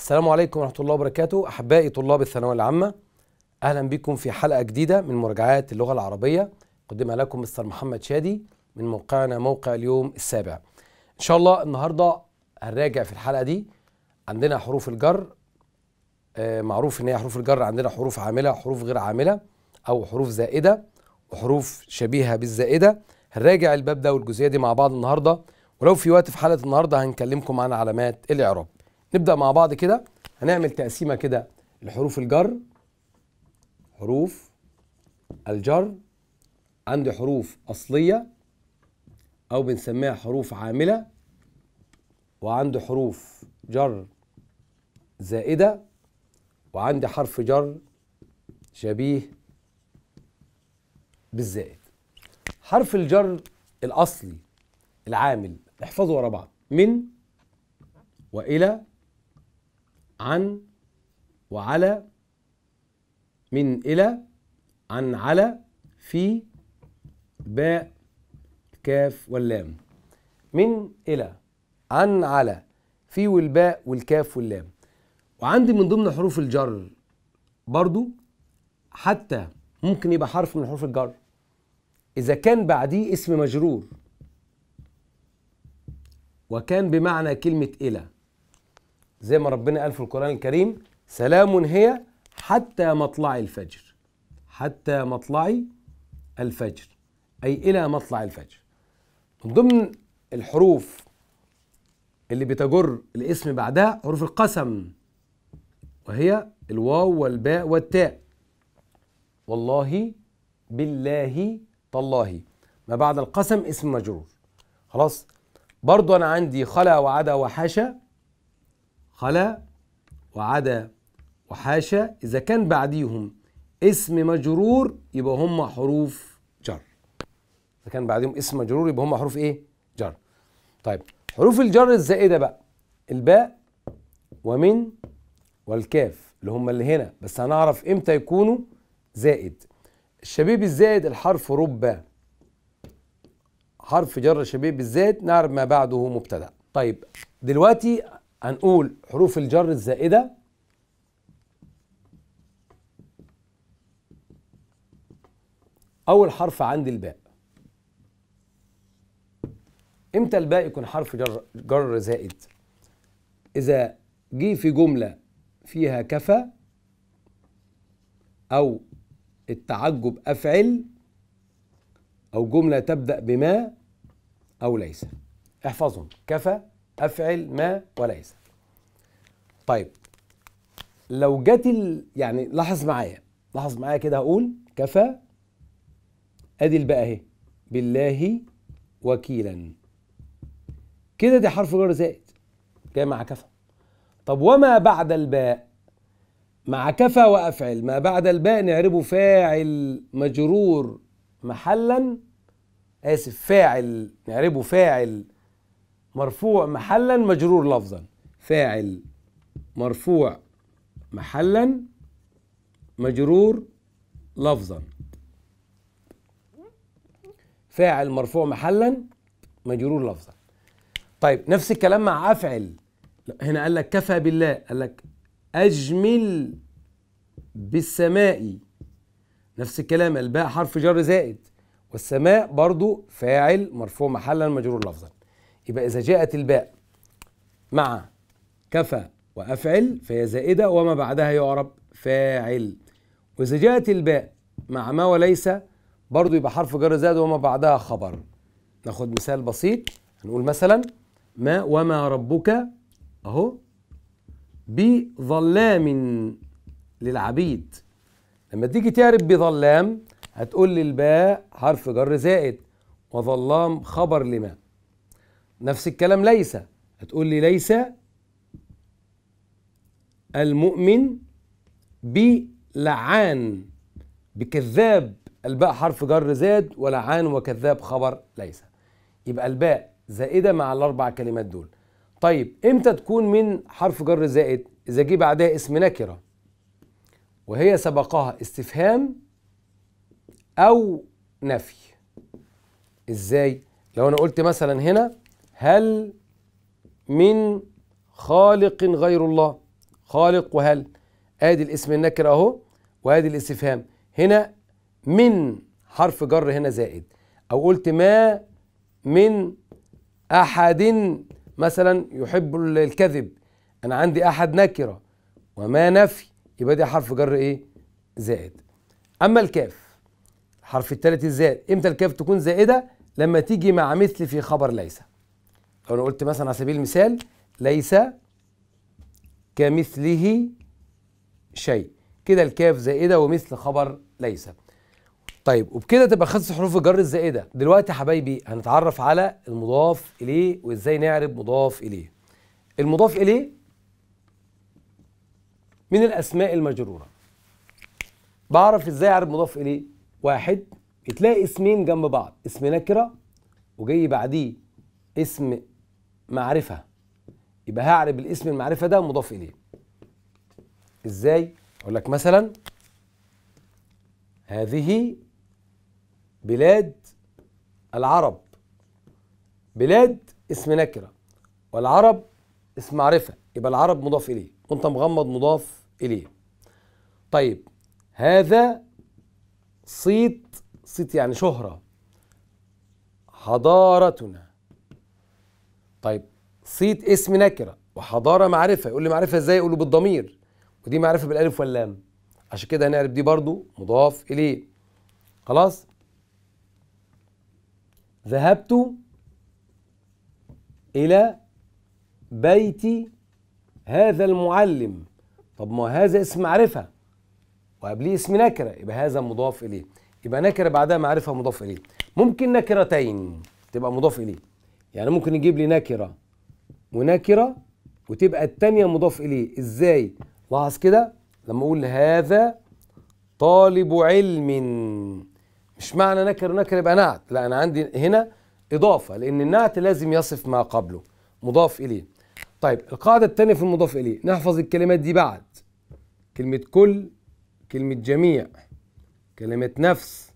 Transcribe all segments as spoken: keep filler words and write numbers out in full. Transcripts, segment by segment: السلام عليكم ورحمة الله وبركاته. أحبائي طلاب الثانوية العامة، أهلا بكم في حلقة جديدة من مراجعات اللغة العربية قدمها لكم مستر محمد شادي من موقعنا موقع اليوم السابع. إن شاء الله النهاردة هنراجع في الحلقة دي. عندنا حروف الجر، آه معروف إن هي حروف الجر عندنا حروف عاملة، حروف غير عاملة، أو حروف زائدة وحروف شبيهة بالزائدة. هنراجع الباب ده والجزئية دي مع بعض النهاردة، ولو في وقت في حلقة النهاردة هنكلمكم عن علامات الإعراب. نبدأ مع بعض كده، هنعمل تقسيمة كده لحروف الجر. حروف الجر عندي حروف أصلية أو بنسميها حروف عاملة، وعندي حروف جر زائدة، وعندي حرف جر شبيه بالزائد. حرف الجر الأصلي العامل احفظوا ورا بعض: من، وإلى، عن، وعلى. من، إلى، عن، على، في، باء، الكاف واللام. من، إلى، عن، على، في والباء والكاف واللام. وعندي من ضمن حروف الجر برضو حتى ممكن يبقى حرف من حروف الجر إذا كان بعديه اسم مجرور وكان بمعنى كلمة إلى، زي ما ربنا قال في القرآن الكريم: سلام هي حتى مطلع الفجر. حتى مطلع الفجر أي إلى مطلع الفجر. من ضمن الحروف اللي بتجر الاسم بعدها حروف القسم، وهي الواو والباء والتاء. والله، بالله، تالله، ما بعد القسم اسم مجرور. خلاص، برضو أنا عندي خلا وعدا وحاشا. خلا وعدا وحاشا إذا كان بعديهم اسم مجرور يبقى هم حروف جر. إذا كان بعديهم اسم مجرور يبقى هم حروف إيه؟ جر. طيب، حروف الجر الزائدة بقى الباء ومن والكاف، اللي هم اللي هنا، بس هنعرف إمتى يكونوا زائد. الشبيه بالزائد الحرف رب، حرف جر شبيه بالزائد نعرف ما بعده مبتدأ. طيب، دلوقتي هنقول حروف الجر الزائدة أول حرف عند الباء. إمتى الباء يكون حرف جر, جر زائد؟ إذا جه في جملة فيها كفى، أو التعجب أفعل، أو جملة تبدأ بما أو ليس. احفظهم: كفى، أفعل، ما، وليس. طيب، لو جت ال... يعني لاحظ معايا لاحظ معايا كده، هقول كفى، أدي الباء أهي، بالله وكيلا، كده دي حرف جر زائد جاي مع كفى. طب وما بعد الباء؟ مع كفى وأفعل ما بعد الباء نعربه فاعل مجرور محلا، آسف فاعل نعربه فاعل مرفوع محلا مجرور لفظا. فاعل مرفوع محلا مجرور لفظا. فاعل مرفوع محلا مجرور لفظا. طيب، نفس الكلام مع أفعل. هنا قال لك كفى بالله، قال لك أجمل بالسماء. نفس الكلام، الباء حرف جر زائد، والسماء برضو فاعل مرفوع محلا مجرور لفظا. يبقى إذا جاءت الباء مع كفى وأفعل فهي زائدة، وما بعدها يعرب فاعل. وإذا جاءت الباء مع ما وليس برضو يبقى حرف جر زائد، وما بعدها خبر. ناخد مثال بسيط، هنقول مثلا: ما وما ربك أهو بظلام للعبيد. لما تيجي تعرب بظلام هتقول لي الباء حرف جر زائد، وظلام خبر لما. نفس الكلام ليس، هتقول لي ليس المؤمن بلعان بكذاب. الباء حرف جر زائد، ولعان وكذاب خبر ليس. يبقى الباء زائدة مع الأربع كلمات دول. طيب، إمتى تكون من حرف جر زائد؟ إذا جه بعدها اسم نكرة وهي سبقها استفهام أو نفي. إزاي؟ لو أنا قلت مثلا هنا: هل من خالق غير الله، خالق وهل، ادي الاسم النكر اهو وادي الاستفهام. هنا من حرف جر هنا زائد، او قلت ما من احد مثلا يحب الكذب، انا عندي احد نكره وما نفي، يبقى دي حرف جر ايه زائد. اما الكاف الحرف الثالث الزائد، امتى الكاف تكون زائده؟ لما تيجي مع مثل في خبر ليس. لو انا قلت مثلا على سبيل المثال ليس كمثله شيء، كده الكاف زائده ومثل خبر ليس. طيب وبكده تبقى خلصت حروف الجر الزائده. دلوقتي يا حبايبي هنتعرف على المضاف اليه وازاي نعرب مضاف اليه. المضاف اليه من الاسماء المجروره. بعرف ازاي اعرب مضاف اليه؟ واحد تلاقي اسمين جنب بعض، اسم نكره وجاي بعديه اسم معرفه، يبقى هعرب الاسم المعرفه ده مضاف اليه. ازاي؟ اقول لك مثلا هذه بلاد العرب. بلاد اسم نكره والعرب اسم معرفه، يبقى العرب مضاف اليه وانت مغمض مضاف اليه. طيب هذا صيت، صيت يعني شهره، حضارتنا. طيب صيت اسم نكره وحضاره معرفه، يقول لي معرفه ازاي؟ يقول له بالضمير، ودي معرفه بالالف واللام، عشان كده هنعرف دي برضو مضاف اليه. خلاص ذهبت الى بيت هذا المعلم. طب ما هذا اسم معرفه وقبليه اسم نكره، يبقى هذا مضاف اليه، يبقى نكره بعدها معرفه مضاف اليه. ممكن نكرتين تبقى مضاف اليه، يعني ممكن يجيب لي نكره ونكره وتبقى الثانيه مضاف اليه. ازاي؟ لاحظ كده لما اقول هذا طالب علم، مش معنى نكر ونكر يبقى نعت، لا انا عندي هنا اضافه، لان النعت لازم يصف ما قبله مضاف اليه. طيب القاعده الثانيه في المضاف اليه نحفظ الكلمات دي بعد كلمه كل، كلمه جميع، كلمه نفس،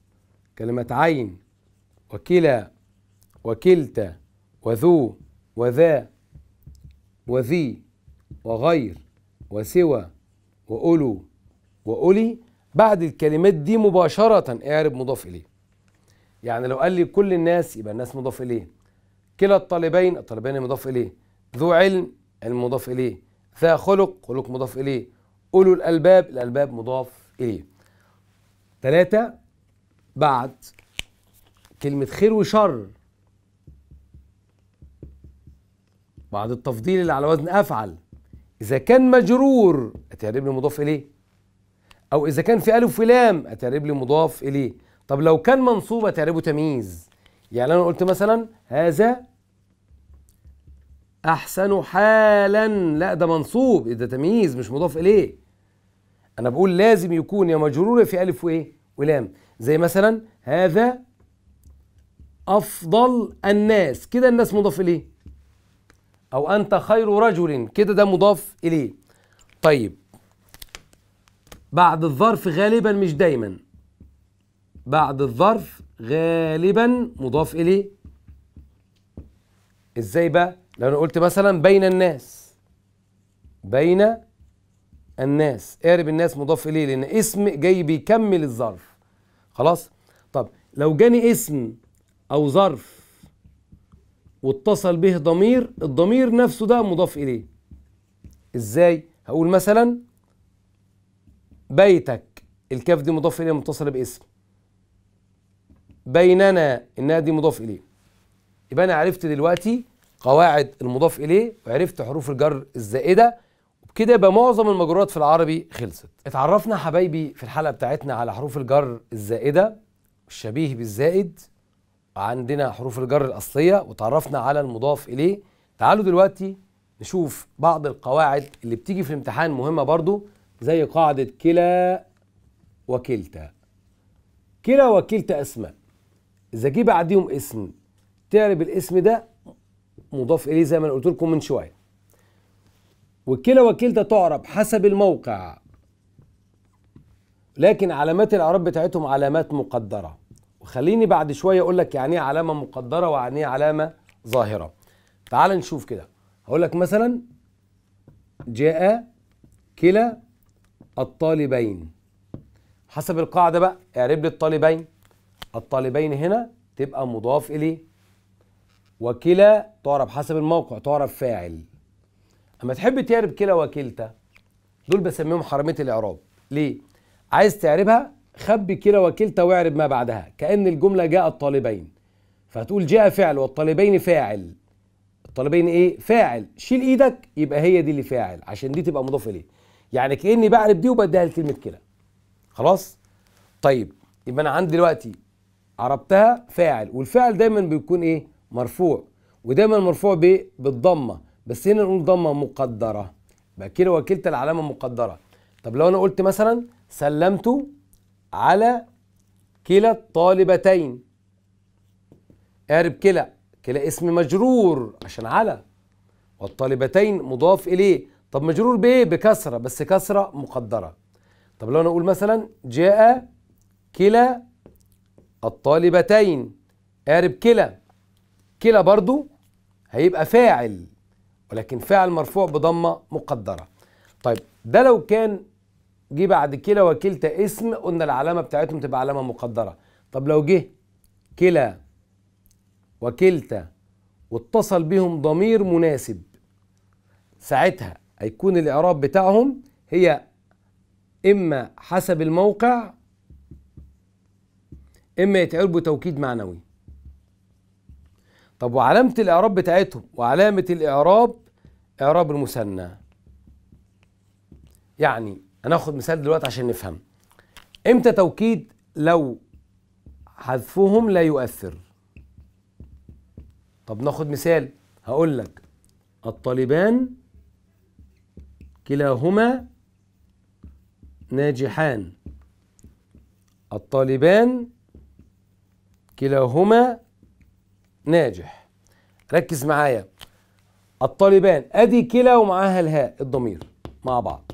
كلمه عين، وكلا، وكلتا، وذو، وذا، وذي، وغير، وسوى، وأولو، وأولي. بعد الكلمات دي مباشرة اعرب مضاف إليه. يعني لو قال لي كل الناس يبقى الناس مضاف إليه، كلا الطالبين الطالبين مضاف إليه، ذو علم علم مضاف إليه، ذا خلق خلق مضاف إليه، أولو الألباب الألباب مضاف إليه. ثلاثة بعد كلمة خير وشر بعد التفضيل اللي على وزن أفعل، إذا كان مجرور هتعرب لي مضاف إليه، أو إذا كان في ألف ولام هتعرب لي مضاف إليه. طب لو كان منصوب هتعربه تمييز، يعني أنا قلت مثلا هذا أحسن حالا، لا ده منصوب ده تمييز مش مضاف إليه. أنا بقول لازم يكون يا مجرور في ألف وإيه ولام، زي مثلا هذا أفضل الناس، كده الناس مضاف إليه، أو أنت خير رجل، كده ده مضاف إليه. طيب بعد الظرف غالبا مش دايما، بعد الظرف غالبا مضاف إليه. إزاي بقى؟ لو أنا قلت مثلا بين الناس، بين الناس اعرب الناس مضاف إليه لأن اسم جاي بيكمل الظرف. خلاص؟ طب لو جاني اسم أو ظرف واتصل به ضمير، الضمير نفسه ده مضاف إليه. إزاي؟ هقول مثلا بيتك، الكاف دي مضاف إليه متصلة باسم، بيننا إنها دي مضاف إليه. يبقى أنا عرفت دلوقتي قواعد المضاف إليه وعرفت حروف الجر الزائدة، وبكده يبقى معظم المجرورات في العربي خلصت. اتعرفنا حبايبي في الحلقة بتاعتنا على حروف الجر الزائدة والشبيه بالزائد، عندنا حروف الجر الأصلية، وتعرفنا على المضاف إليه. تعالوا دلوقتي نشوف بعض القواعد اللي بتيجي في الامتحان مهمة برضو، زي قاعدة كلا وكلتا. كلا وكلتا أسماء، إذا جه بعديهم اسم تعرب الاسم ده مضاف إليه زي ما أنا قلت لكم من شوية. وكلا وكلتا تعرب حسب الموقع، لكن علامات الإعراب بتاعتهم علامات مقدرة، خليني بعد شويه اقول لك يعني ايه علامه مقدره ويعني ايه علامه ظاهره. تعال نشوف كده، هقول لك مثلا جاء كلا الطالبين حسب القاعدة بقى. اعرب لي الطالبين. الطالبين هنا تبقى مضاف إليه، وكلا تعرب حسب الموقع تعرب فاعل. أما تحب تعرب كلا وكلتا دول بسميهم حرامية الإعراب. ليه؟ عايز تعربها خبي كلا وكلتا واعرب ما بعدها كأن الجملة جاء الطالبين، فهتقول جاء فعل والطالبين فاعل. الطالبين إيه؟ فاعل. شيل إيدك يبقى هي دي اللي فاعل عشان دي تبقى مضاف إليه، يعني كأني بعرب دي وبديها لكلمة كلا. خلاص؟ طيب يبقى أنا عندي دلوقتي عربتها فاعل، والفاعل دايما بيكون إيه؟ مرفوع، ودايما مرفوع بإيه؟ بالضمة، بس هنا نقول ضمة مقدرة. يبقى كلا وكلتا العلامة مقدرة. طب لو أنا قلت مثلا سلمت على كلا الطالبتين، اعرب كلا. كلا اسم مجرور عشان على، والطالبتين مضاف إليه. طب مجرور بإيه؟ بكسرة، بس كسرة مقدرة. طب لو أنا أقول مثلا جاء كلا الطالبتين، اعرب كلا. كلا برضو هيبقى فاعل، ولكن فاعل مرفوع بضمة مقدرة. طيب ده لو كان جه بعد كلا وكلتا اسم قلنا العلامة بتاعتهم تبقى علامة مقدرة. طب لو جه كلا وكلتا واتصل بهم ضمير مناسب، ساعتها هيكون الإعراب بتاعهم هي إما حسب الموقع إما يتعربوا توكيد معنوي. طب وعلامة الإعراب بتاعتهم وعلامة الإعراب إعراب المثنى. يعني هناخد مثال دلوقتي عشان نفهم. إمتى توكيد؟ لو حذفهم لا يؤثر. طب ناخد مثال، هقول لك الطالبان كلاهما ناجحان. الطالبان كلاهما ناجح. ركز معايا، الطالبان ادي كلا ومعاها الهاء الضمير مع بعض.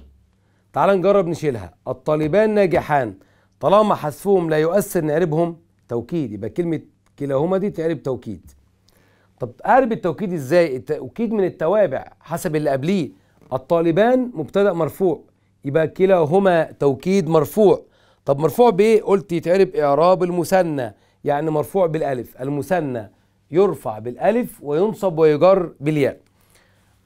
تعال نجرب نشيلها. الطالبان ناجحان، طالما حذفهم لا يؤثر نعربهم توكيد، يبقى كلمة كلاهما دي تعرب توكيد. طب اعرب التوكيد ازاي؟ التوكيد من التوابع حسب اللي قبليه. الطالبان مبتدأ مرفوع، يبقى كلاهما توكيد مرفوع. طب مرفوع بايه؟ قلت يتعرب اعراب المثنى، يعني مرفوع بالالف. المثنى يرفع بالالف وينصب ويجر بالياء.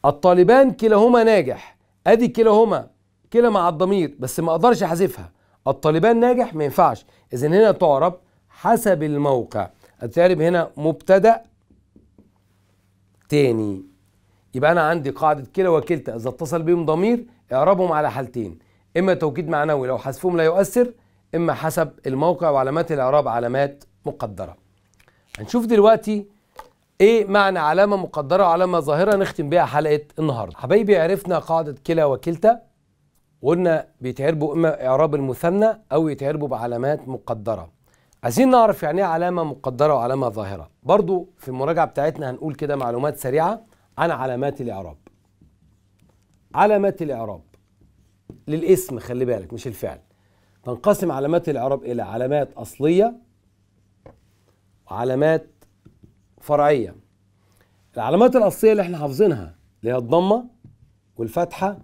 الطالبان كلاهما ناجح، ادي كلاهما كلا مع الضمير بس ما اقدرش احذفها. الطالبان ناجح ما ينفعش، اذا هنا تعرب حسب الموقع. هتعرب هنا مبتدأ تاني. يبقى انا عندي قاعدة كلا وكلتا اذا اتصل بهم ضمير اعربهم على حالتين، اما توكيد معنوي لو حذفهم لا يؤثر، اما حسب الموقع، وعلامات الاعراب علامات مقدرة. هنشوف دلوقتي ايه معنى علامة مقدرة وعلامة ظاهرة نختم بيها حلقة النهاردة. حبايبي عرفنا قاعدة كلا وكلتا، وقلنا بيتعربوا اما اعراب المثنى او يتعربوا بعلامات مقدرة. عايزين نعرف يعني ايه علامة مقدرة وعلامة ظاهرة. برضو في المراجعة بتاعتنا هنقول كده معلومات سريعة عن علامات الإعراب. علامات الإعراب للاسم، خلي بالك مش الفعل. تنقسم علامات الإعراب إلى علامات أصلية وعلامات فرعية. العلامات الأصلية اللي احنا حافظينها اللي هي الضمة والفتحة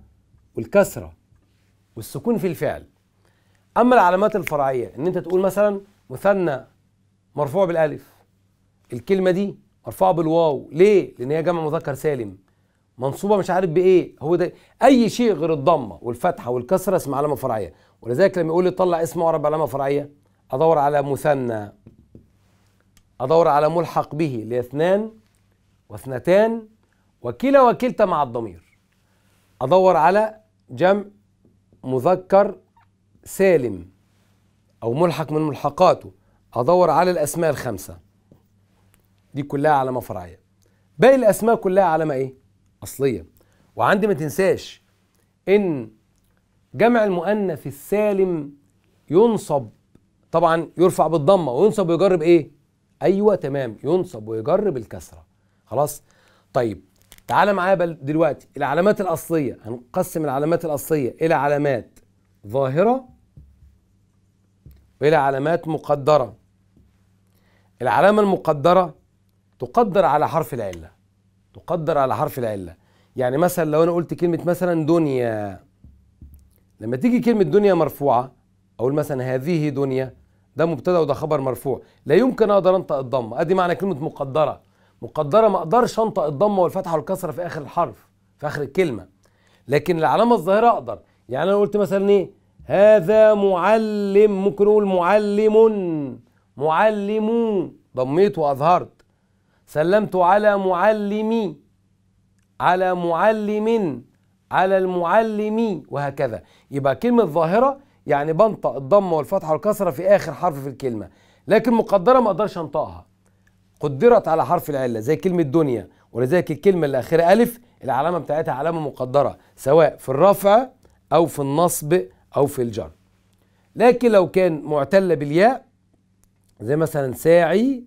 والكسرة والسكون في الفعل. أما العلامات الفرعية إن أنت تقول مثلا مثنى مرفوع بالالف، الكلمه دي مرفوعه بالواو، ليه؟ لان هي جمع مذكر سالم، منصوبه مش عارف بايه. هو ده اي شيء غير الضمه والفتحه والكسره اسمها علامه فرعيه. ولذلك لما يقول لي طلع اسم اعرب علامه فرعيه، ادور على مثنى، ادور على ملحق به اللي هي اثنان واثنتان وكلا وكلتا مع الضمير، ادور على جمع مذكر سالم أو ملحق من ملحقاته، هدور على الأسماء الخمسة. دي كلها علامة فرعية. باقي الأسماء كلها علامة إيه؟ أصلية. وعندي ما تنساش إن جمع المؤنث السالم ينصب، طبعًا يرفع بالضمة وينصب ويجر بإيه؟ أيوه تمام، ينصب ويجر بالكسرة. خلاص؟ طيب تعالى معايا دلوقتي العلامات الأصلية، هنقسم العلامات الأصلية إلى علامات ظاهرة وإلى علامات مقدرة. العلامة المقدرة تقدر على حرف العلة. تقدر على حرف العلة، يعني مثلا لو أنا قلت كلمة مثلا دنيا، لما تيجي كلمة دنيا مرفوعة أقول مثلا هذه دنيا، ده مبتدأ وده خبر مرفوع، لا يمكن أقدر أنطق الضمة، أدي معنى كلمة مقدرة. مقدرة ما أقدرش أنطق الضمة والفتحة والكسرة في آخر الحرف، في آخر الكلمة. لكن العلامة الظاهرة أقدر، يعني أنا قلت مثلا إيه؟ هذا معلم، ممكن أقول معلم، معلمو، ضميت وأظهرت. سلمت على معلمي، على معلم، على المعلم، وهكذا. يبقى كلمة ظاهرة يعني بنطق الضمة والفتحة والكسرة في آخر حرف في الكلمة، لكن مقدرة ما أقدرش أنطقها، قدرت على حرف العلة زي كلمة دنيا. ولذلك الكلمة اللي آخرها ألف العلامة بتاعتها علامة مقدرة سواء في الرفع أو في النصب أو في الجر. لكن لو كان معتلة بالياء زي مثلا ساعي،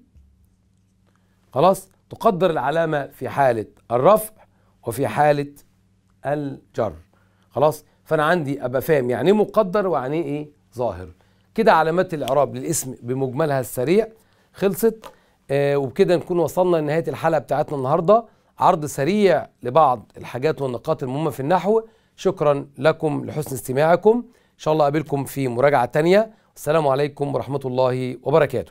خلاص تقدر العلامة في حالة الرفع وفي حالة الجر. خلاص، فأنا عندي أبقى فاهم يعني مقدر ويعني إيه ظاهر. كده علامات الإعراب للاسم بمجملها السريع خلصت. آه وبكده نكون وصلنا لنهاية الحلقة بتاعتنا النهاردة، عرض سريع لبعض الحاجات والنقاط المهمة في النحو. شكرا لكم لحسن استماعكم، إن شاء الله أقابلكم في مراجعة تانية. السلام عليكم ورحمة الله وبركاته.